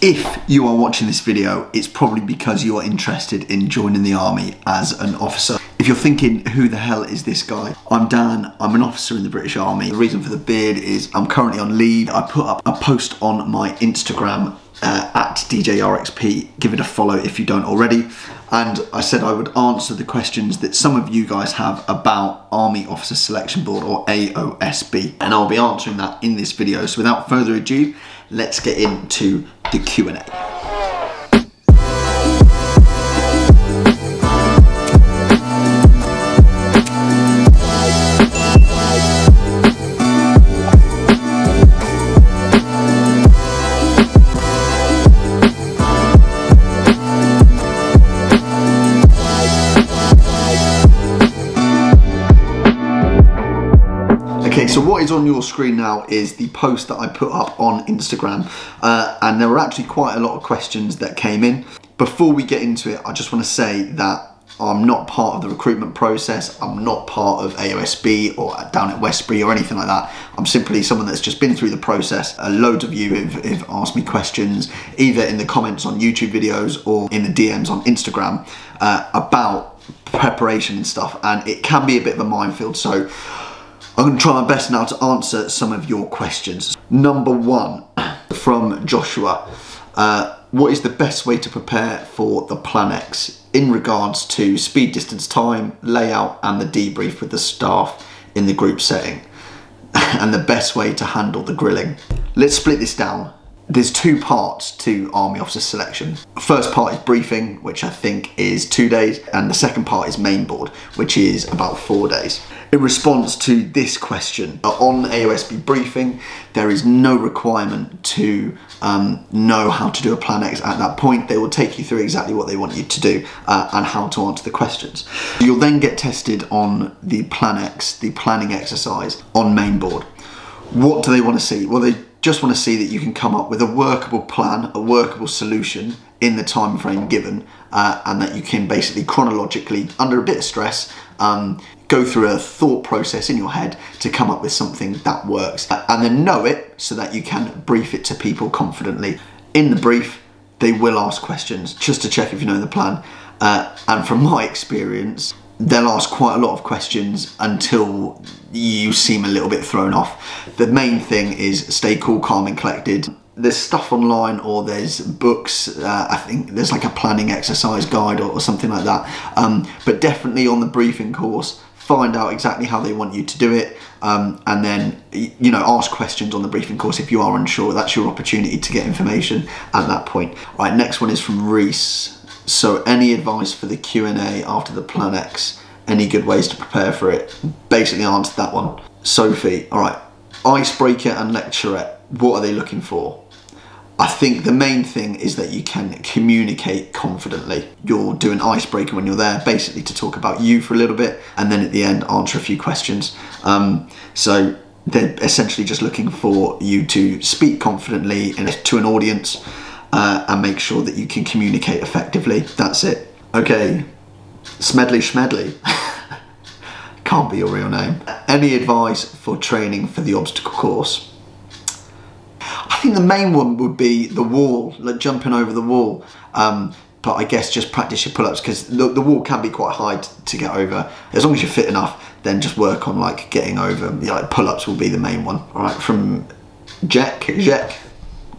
If you are watching this video, it's probably because you are interested in joining the army as an officer. If you're thinking, who the hell is this guy? I'm Dan, I'm an officer in the British Army. The reason for the beard is I'm currently on leave. I put up a post on my Instagram at djrxp, give it a follow if you don't already. And I said I would answer the questions that some of you guys have about Army Officer Selection Board, or AOSB. And I'll be answering that in this video. So without further ado, let's get into the Q&A. Okay, so what is on your screen now is the post that I put up on Instagram, and there were actually quite a lot of questions that came in. Before we get into it, I just want to say that I'm not part of the recruitment process. I'm not part of AOSB or down at Westbury or anything like that. I'm simply someone that's just been through the process. Loads of you have asked me questions, either in the comments on YouTube videos or in the DMs on Instagram, about preparation and stuff, and it can be a bit of a minefield. So I'm going to try my best now to answer some of your questions. Number one, from Joshua. What is the best way to prepare for the Plan X in regards to speed, distance, time, layout, and the debrief with the staff in the group setting? And the best way to handle the grilling? Let's split this down. There's two parts to Army Officer Selection. First part is briefing, which I think is 2 days, and the second part is main board, which is about 4 days. In response to this question, on AOSB briefing, there is no requirement to know how to do a Plan X at that point. They will take you through exactly what they want you to do and how to answer the questions. You'll then get tested on the Plan X, the planning exercise on main board. What do they want to see? Well, they just want to see that you can come up with a workable plan, a workable solution in the time frame given, and that you can basically chronologically, under a bit of stress, go through a thought process in your head to come up with something that works, and then know it so that you can brief it to people confidently. In the brief, they will ask questions just to check if you know the plan, and from my experience, they'll ask quite a lot of questions until you seem a little bit thrown off. The main thing is stay cool, calm and collected. There's stuff online, or there's books. I think there's like a planning exercise guide or something like that. But definitely on the briefing course, find out exactly how they want you to do it, and then, you know, ask questions on the briefing course if you are unsure. That's your opportunity to get information at that point. Right, next one is from Reese. So any advice for the Q&A after the Plan X? Any good ways to prepare for it? Basically answered that one. Sophie, all right, icebreaker and lecturette, what are they looking for? I think the main thing is that you can communicate confidently. You'll do an icebreaker when you're there, basically to talk about you for a little bit, and then at the end answer a few questions. So they're essentially just looking for you to speak confidently to an audience, and make sure that you can communicate effectively. That's it. Okay, Smedley Schmedley. Can't be your real name. Any advice for training for the obstacle course? I think the main one would be the wall, like jumping over the wall. But I guess just practice your pull-ups, because the wall can be quite high to get over. As long as you're fit enough, then just work on like getting over. You know, like pull-ups will be the main one. All right, from Jack.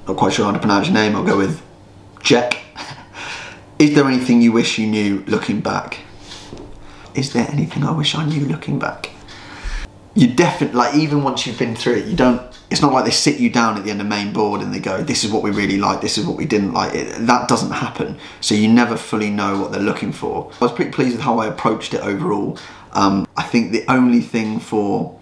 Not quite sure how to pronounce your name, I'll go with Jack. Is there anything you wish you knew looking back? Is there anything I wish I knew looking back? You definitely, like, even once you've been through it, you don't, it's not like they sit you down at the end of main board and they go, this is what we really like, this is what we didn't like. That doesn't happen. So you never fully know what they're looking for. I was pretty pleased with how I approached it overall. I think the only thing for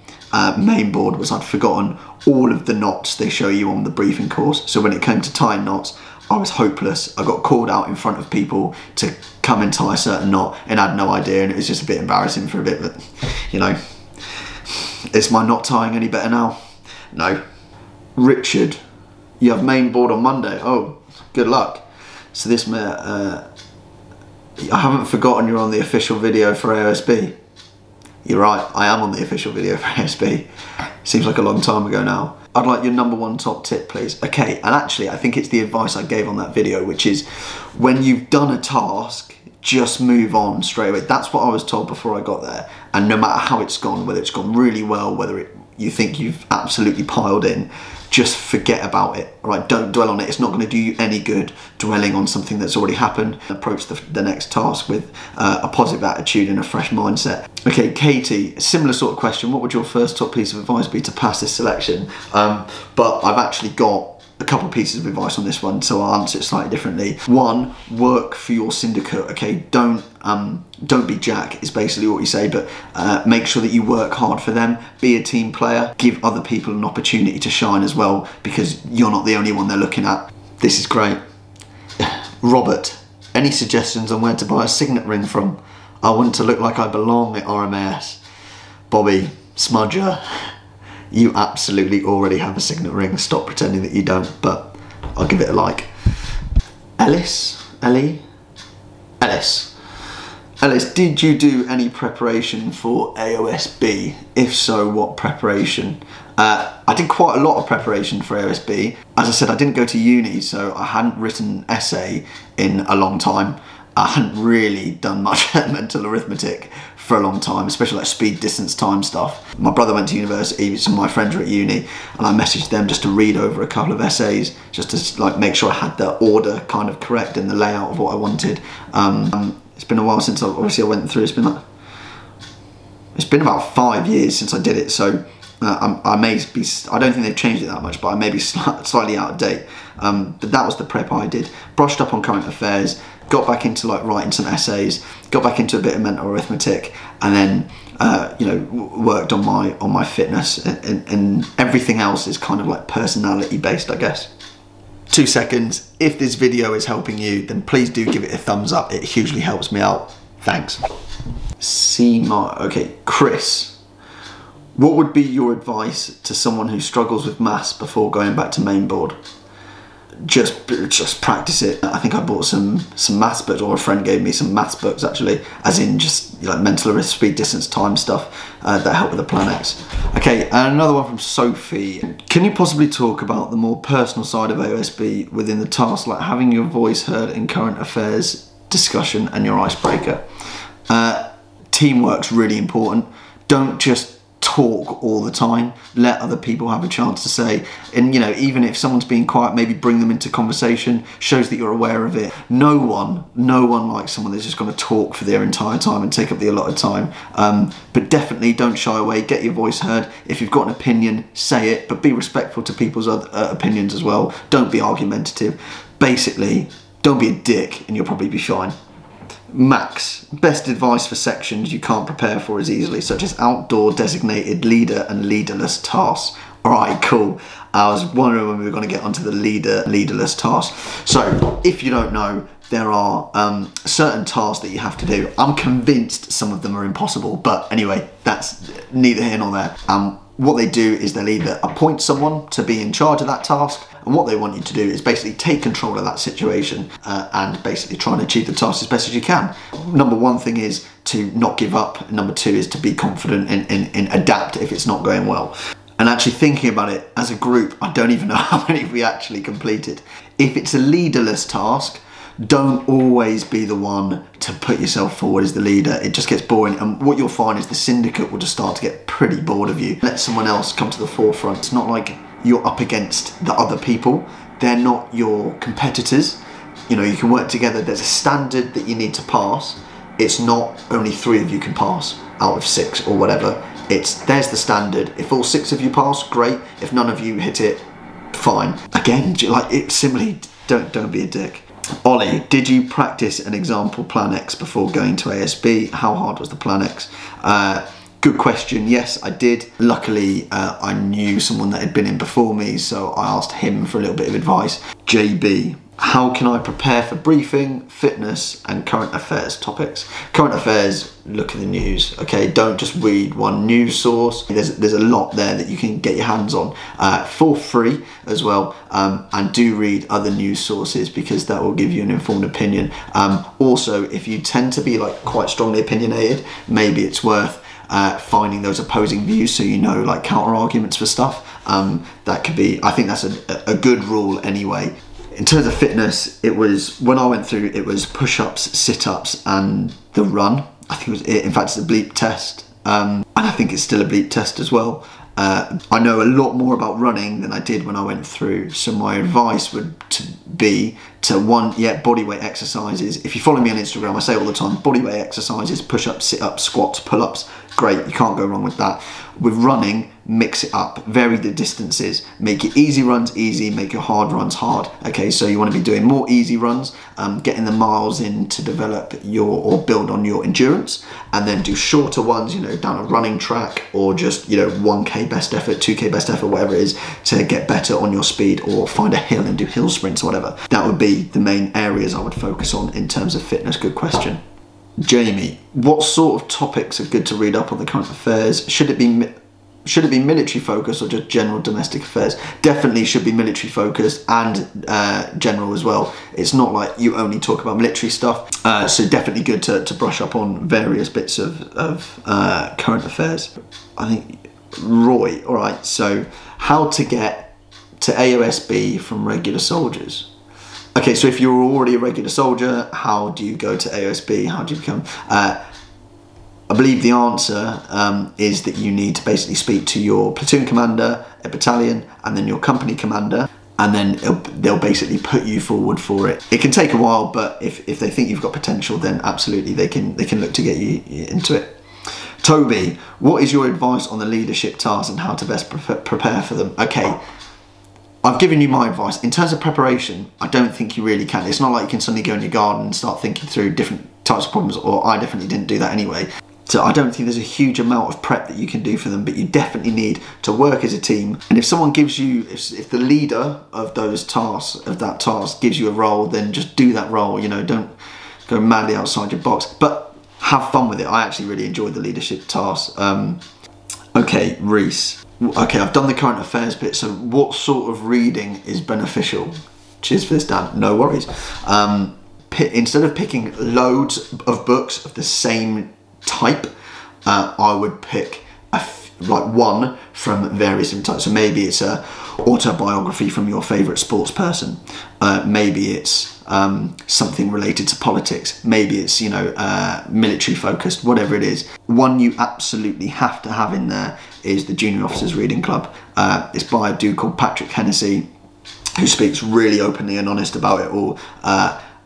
main board was I'd forgotten all of the knots they show you on the briefing course. So when it came to tying knots, I was hopeless. I got called out in front of people to come and tie a certain knot and I had no idea, and it was just a bit embarrassing for a bit, but you know, is my knot tying any better now? No. Richard, you have main board on Monday. Oh, good luck. So this, I haven't forgotten you're on the official video for AOSB. You're right, I am on the official video for AOSB. Seems like a long time ago now. I'd like your #1 top tip, please. Okay, and actually I think it's the advice I gave on that video, which is when you've done a task, just move on straight away. That's what I was told before I got there. And no matter how it's gone, whether it's gone really well, whether you think you've absolutely piled in, just forget about it, all right? Don't dwell on it. It's not going to do you any good dwelling on something that's already happened. Approach the next task with a positive attitude and a fresh mindset. Okay, Katie, similar sort of question. What would your first top piece of advice be to pass this selection? But I've actually got a couple of pieces of advice on this one, so I'll answer it slightly differently. One, work for your syndicate, okay? Don't be Jack is basically what you say, but make sure that you work hard for them. Be a team player. Give other people an opportunity to shine as well, because you're not the only one they're looking at. This is great. Robert, any suggestions on where to buy a signet ring from? I want to look like I belong at RMAS. Bobby, Smudger, you absolutely already have a signet ring. Stop pretending that you don't, but I'll give it a like. Ellis, did you do any preparation for AOSB? If so, what preparation? I did quite a lot of preparation for AOSB. As I said, I didn't go to uni, so I hadn't written an essay in a long time. I hadn't really done much elemental arithmetic for a long time, especially like speed, distance, time stuff. My brother went to university, some of my friends were at uni, and I messaged them just to read over a couple of essays, just to like make sure I had the order kind of correct and the layout of what I wanted. It's been a while since I went through. It's been about 5 years since I did it, so I don't think they've changed it that much, but I may be slightly out of date. But that was the prep I did. Brushed up on current affairs, got back into like writing some essays, got back into a bit of mental arithmetic, and then you know, worked on my fitness, and everything else is kind of like personality based, I guess. 2 seconds. If this video is helping you, then please do give it a thumbs up. It hugely helps me out. Thanks. Okay, Chris. What would be your advice to someone who struggles with maths before going back to main board? Just practice it. I think I bought some maths books, or a friend gave me some maths books actually, as in just like mental arithmetic, speed, distance, time stuff that help with the Plan X. Okay, and another one from Sophie. Can you possibly talk about the more personal side of AOSB within the task, like having your voice heard in current affairs discussion and your icebreaker? Teamwork's really important. Don't just talk all the time. Let other people have a chance to say, and you know, even if someone's being quiet, maybe bring them into conversation. Shows that you're aware of it. No one likes someone that's just going to talk for their entire time and take up the allotted time. But definitely don't shy away. Get your voice heard. If you've got an opinion, say it, but be respectful to people's other opinions as well. Don't be argumentative. Basically, don't be a dick and you'll probably be fine. Max, best advice for sections you can't prepare for as easily, such as outdoor, designated, leader and leaderless tasks. All right, cool. I was wondering when we were going to get onto the leaderless tasks. So if you don't know, there are certain tasks that you have to do. I'm convinced some of them are impossible, but anyway, that's neither here nor there. What they do is they'll either appoint someone to be in charge of that task, and what they want you to do is basically take control of that situation and basically try and achieve the task as best as you can. #1 thing is to not give up. #2 is to be confident and adapt if it's not going well. And actually thinking about it as a group, I don't even know how many we actually completed. If it's a leaderless task, don't always be the one to put yourself forward as the leader. It just gets boring, and what you'll find is the syndicate will just start to get pretty bored of you. Let someone else come to the forefront. It's not like you're up against the other people. They're not your competitors. You know, you can work together. There's a standard that you need to pass. It's not only 3 of you can pass out of 6 or whatever. There's the standard. If all 6 of you pass, great. If none of you hit it, fine. Again, like it, similarly, don't be a dick. Ollie, did you practice an example Plan X before going to ASB? How hard was the Plan X? Good question. Yes, I did. Luckily, I knew someone that had been in before me, so I asked him for a little bit of advice. JB, how can I prepare for briefing, fitness, and current affairs topics? Current affairs, look at the news, okay? Don't just read one news source. There's a lot there that you can get your hands on for free as well, and do read other news sources because that will give you an informed opinion. Also, if you tend to be like quite strongly opinionated, maybe it's worth finding those opposing views, so you know, like, counter arguments for stuff. That could be, I think that's a good rule anyway. In terms of fitness, it was, when I went through, it was push-ups, sit-ups, and the run. I think it was it. In fact, it's a bleep test. And I think it's still a bleep test as well. I know a lot more about running than I did when I went through. So my advice would be to one, yeah, bodyweight exercises. If you follow me on Instagram, I say all the time, bodyweight exercises, push-ups, sit-ups, squats, pull-ups. Great, you can't go wrong with that. With running, mix it up, vary the distances, make your easy runs easy, make your hard runs hard. Okay, so you want to be doing more easy runs, getting the miles in to develop your, or build on your endurance, and then do shorter ones, you know, down a running track, or just, you know, 1K best effort, 2K best effort, whatever it is, to get better on your speed, or find a hill and do hill sprints or whatever. That would be the main areas I would focus on in terms of fitness. Good question. Jamie, what sort of topics are good to read up on the current affairs? Should it be military focused or just general domestic affairs? Definitely should be military focused and general as well. It's not like you only talk about military stuff. So definitely good to brush up on various bits of current affairs. I think Roy, all right, so how to get to AOSB from regular soldiers. Okay, so if you're already a regular soldier, how do you go to AOSB? How do you become? I believe the answer is that you need to basically speak to your platoon commander, a battalion, and then your company commander, and then they'll basically put you forward for it. It can take a while, but if they think you've got potential, then absolutely they can look to get you into it. Toby, what is your advice on the leadership tasks and how to best prepare for them? Okay. I've given you my advice. In terms of preparation, I don't think you really can. It's not like you can suddenly go in your garden and start thinking through different types of problems, or I definitely didn't do that anyway. So I don't think there's a huge amount of prep that you can do for them, but you definitely need to work as a team. And if someone gives you, if the leader of those tasks, of that task gives you a role, then just do that role, you know, don't go madly outside your box, but have fun with it. I actually really enjoyed the leadership task. Okay, Reese. Okay, I've done the current affairs bit, so what sort of reading is beneficial? Cheers for this, Dan. No worries. Instead of picking loads of books of the same type, I would pick like one from various different types. So maybe it's a autobiography from your favourite sports person. Maybe it's something related to politics. Maybe it's, you know, military focused, whatever it is. One you absolutely have to have in there is the Junior Officers Reading Club. It's by a dude called Patrick Hennessy, who speaks really openly and honest about it all.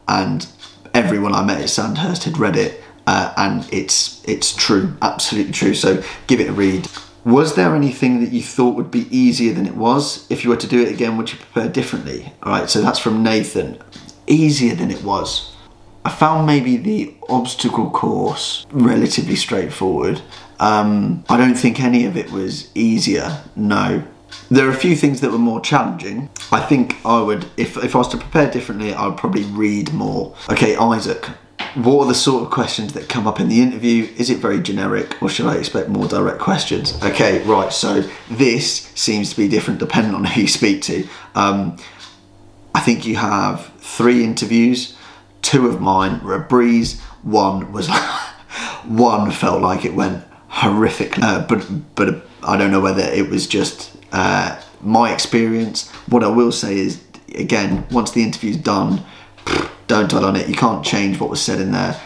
And everyone I met at Sandhurst had read it. And it's true, absolutely true. So give it a read. Was there anything that you thought would be easier than it was? If you were to do it again, would you prepare differently? All right, so that's from Nathan. Easier than it was. I found maybe the obstacle course relatively straightforward. I don't think any of it was easier, no. There are a few things that were more challenging. I think I would, if I was to prepare differently, I would probably read more. Okay, Isaac. What are the sort of questions that come up in the interview? Is it very generic, or should I expect more direct questions? Okay, right, so this seems to be different depending on who you speak to. I think you have 3 interviews. 2 of mine were a breeze. One was, one felt like it went horrifically, but I don't know whether it was just my experience. What I will say is, again, once the interview's done, don't dwell on it. You can't change what was said in there.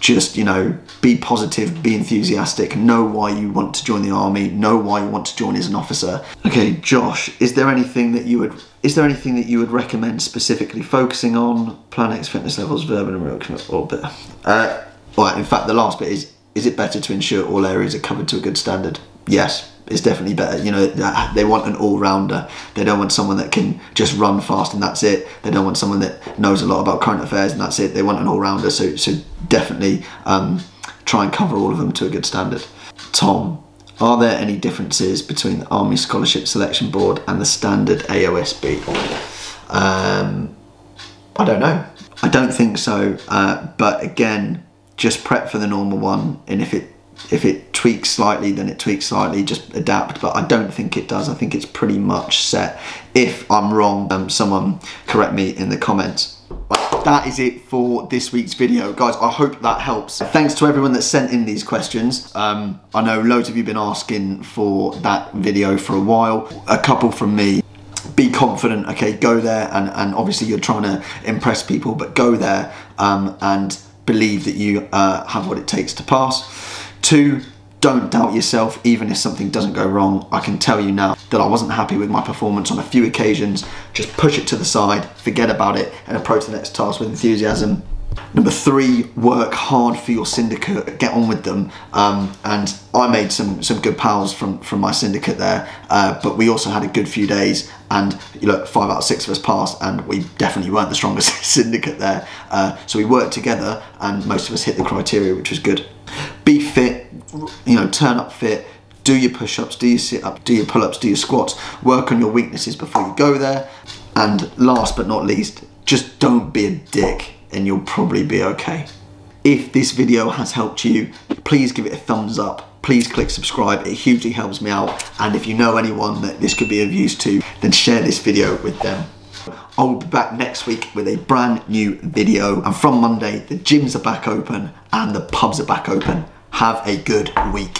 Just, you know, be positive, be enthusiastic, know why you want to join the army, know why you want to join as an officer. Okay, Josh, is there anything that you would recommend specifically focusing on? Plan X fitness levels, verbal and real commitment, or better. Right, in fact, the last bit is it better to ensure all areas are covered to a good standard? Yes. It's definitely better. You know, they want an all-rounder. They don't want someone that can just run fast and that's it. They don't want someone that knows a lot about current affairs and that's it. They want an all-rounder. So definitely try and cover all of them to a good standard. Tom, are there any differences between the Army Scholarship Selection Board and the standard AOSB? I don't know. I don't think so. But again, just prep for the normal one, and if it tweaks slightly, then it tweaks slightly, just adapt, but I don't think it does. I think it's pretty much set. If I'm wrong, someone correct me in the comments. Right. that is it for this week's video, guys. I hope that helps. Thanks to everyone that sent in these questions. I know loads of you have been asking for that video for a while. A couple from me. Be confident, okay? Go there, and obviously you're trying to impress people, but go there and believe that you have what it takes to pass. 2, don't doubt yourself, even if something doesn't go wrong. I can tell you now that I wasn't happy with my performance on a few occasions. Just push it to the side, forget about it, and approach the next task with enthusiasm. Number 3, work hard for your syndicate, get on with them. And I made some good pals from my syndicate there, but we also had a good few days, and you know, 5 out of 6 of us passed, and we definitely weren't the strongest syndicate there. So we worked together, and most of us hit the criteria, which was good. Be fit, you know, turn up fit, do your push-ups, do your sit-ups, do your pull-ups, do your squats, work on your weaknesses before you go there. And last but not least, just don't be a dick, and you'll probably be okay. If this video has helped you, please give it a thumbs up, please click subscribe, it hugely helps me out, and if you know anyone that this could be of use to, then share this video with them. I'll be back next week with a brand new video, and from Monday, the gyms are back open and the pubs are back open. Have a good week.